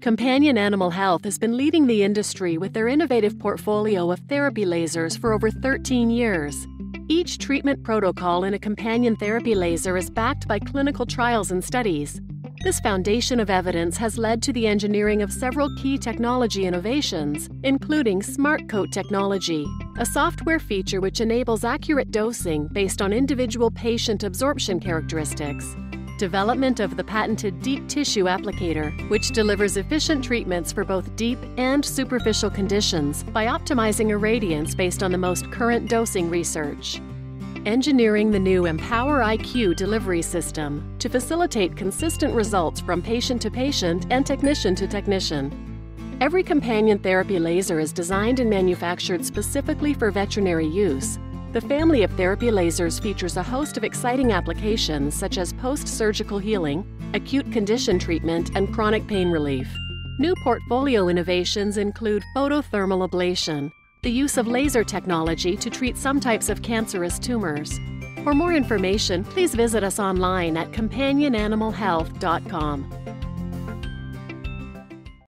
Companion Animal Health has been leading the industry with their innovative portfolio of therapy lasers for over 13 years. Each treatment protocol in a companion therapy laser is backed by clinical trials and studies. This foundation of evidence has led to the engineering of several key technology innovations, including SmartCoat technology, a software feature which enables accurate dosing based on individual patient absorption characteristics. Development of the patented deep tissue applicator, which delivers efficient treatments for both deep and superficial conditions by optimizing irradiance based on the most current dosing research. Engineering the new Empower IQ delivery system to facilitate consistent results from patient to patient and technician to technician. Every companion therapy laser is designed and manufactured specifically for veterinary use. The family of therapy lasers features a host of exciting applications such as post-surgical healing, acute condition treatment, and chronic pain relief. New portfolio innovations include photothermal ablation, the use of laser technology to treat some types of cancerous tumors. For more information, please visit us online at companionanimalhealth.com.